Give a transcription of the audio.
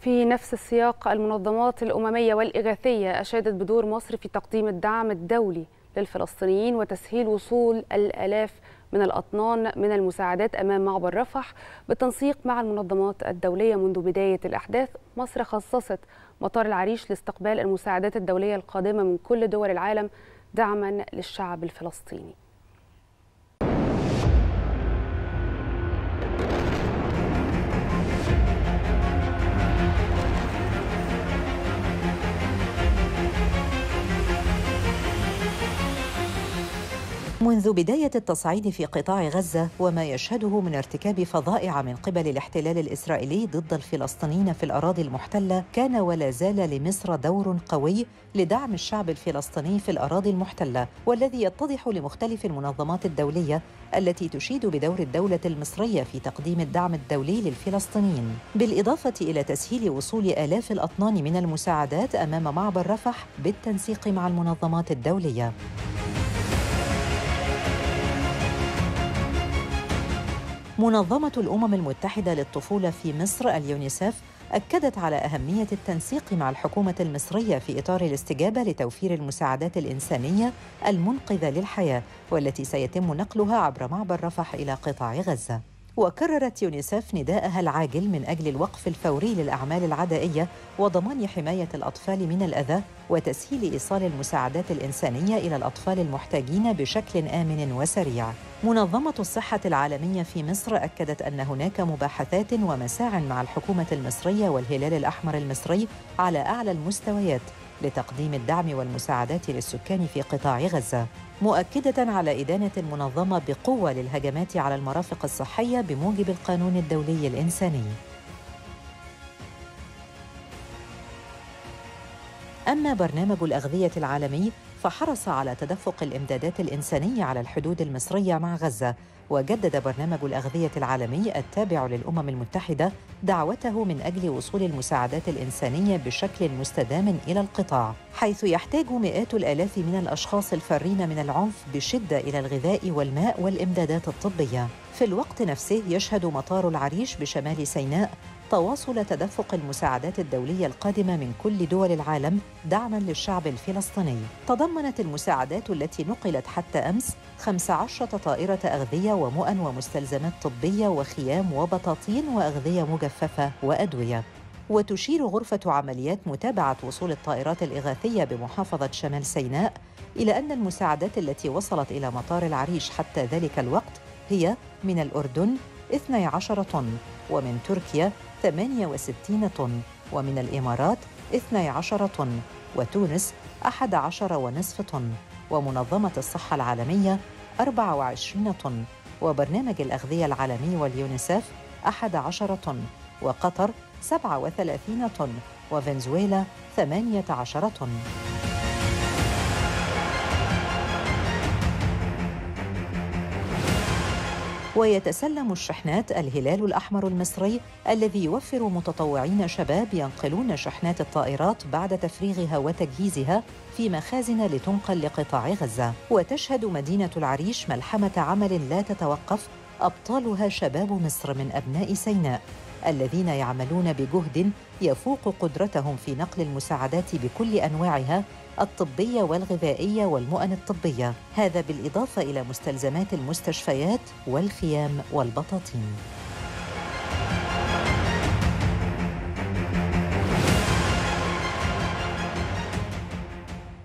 في نفس السياق، المنظمات الأممية والإغاثية أشادت بدور مصر في تقديم الدعم الدولي للفلسطينيين وتسهيل وصول الآلاف من الأطنان من المساعدات أمام معبر رفح بالتنسيق مع المنظمات الدولية. منذ بداية الأحداث مصر خصصت مطار العريش لاستقبال المساعدات الدولية القادمة من كل دول العالم دعما للشعب الفلسطيني. منذ بداية التصعيد في قطاع غزة وما يشهده من ارتكاب فظائع من قبل الاحتلال الإسرائيلي ضد الفلسطينيين في الأراضي المحتلة، كان ولا زال لمصر دور قوي لدعم الشعب الفلسطيني في الأراضي المحتلة، والذي يتضح لمختلف المنظمات الدولية التي تشيد بدور الدولة المصرية في تقديم الدعم الدولي للفلسطينيين، بالإضافة إلى تسهيل وصول آلاف الأطنان من المساعدات أمام معبر رفح بالتنسيق مع المنظمات الدولية. منظمة الأمم المتحدة للطفولة في مصر اليونيسف أكدت على أهمية التنسيق مع الحكومة المصرية في إطار الاستجابة لتوفير المساعدات الإنسانية المنقذة للحياة، والتي سيتم نقلها عبر معبر رفح إلى قطاع غزة. وكررت يونيسف نداءها العاجل من أجل الوقف الفوري للأعمال العدائية وضمان حماية الأطفال من الأذى وتسهيل إيصال المساعدات الإنسانية إلى الأطفال المحتاجين بشكل آمن وسريع. منظمة الصحة العالمية في مصر أكدت أن هناك مباحثات ومساع مع الحكومة المصرية والهلال الأحمر المصري على أعلى المستويات لتقديم الدعم والمساعدات للسكان في قطاع غزة، مؤكدة على إدانة المنظمة بقوة للهجمات على المرافق الصحية بموجب القانون الدولي الإنساني. أما برنامج الأغذية العالمي فحرص على تدفق الإمدادات الإنسانية على الحدود المصرية مع غزة، وجدد برنامج الأغذية العالمي التابع للأمم المتحدة دعوته من أجل وصول المساعدات الإنسانية بشكل مستدام إلى القطاع، حيث يحتاج مئات الآلاف من الأشخاص الفارين من العنف بشدة إلى الغذاء والماء والإمدادات الطبية. في الوقت نفسه يشهد مطار العريش بشمال سيناء تواصل تدفق المساعدات الدولية القادمة من كل دول العالم دعماً للشعب الفلسطيني. تضمنت المساعدات التي نقلت حتى أمس 15 طائرة أغذية ومؤن ومستلزمات طبية وخيام وبطاطين وأغذية مجففة وأدوية. وتشير غرفة عمليات متابعة وصول الطائرات الإغاثية بمحافظة شمال سيناء إلى أن المساعدات التي وصلت إلى مطار العريش حتى ذلك الوقت هي من الأردن 12 طن، ومن تركيا 68 طن، ومن الإمارات 12 طن، وتونس 11.5 طن، ومنظمة الصحة العالمية 24 طن، وبرنامج الأغذية العالمي واليونيسف 11 طن، وقطر 37 طن، وفنزويلا 18 طن. ويتسلم الشحنات الهلال الأحمر المصري الذي يوفر متطوعين شباب ينقلون شحنات الطائرات بعد تفريغها وتجهيزها في مخازن لتنقل لقطاع غزة. وتشهد مدينة العريش ملحمة عمل لا تتوقف أبطالها شباب مصر من أبناء سيناء الذين يعملون بجهد يفوق قدرتهم في نقل المساعدات بكل أنواعها الطبية والغذائية والمؤن الطبية، هذا بالإضافة إلى مستلزمات المستشفيات والخيام والبطاطين.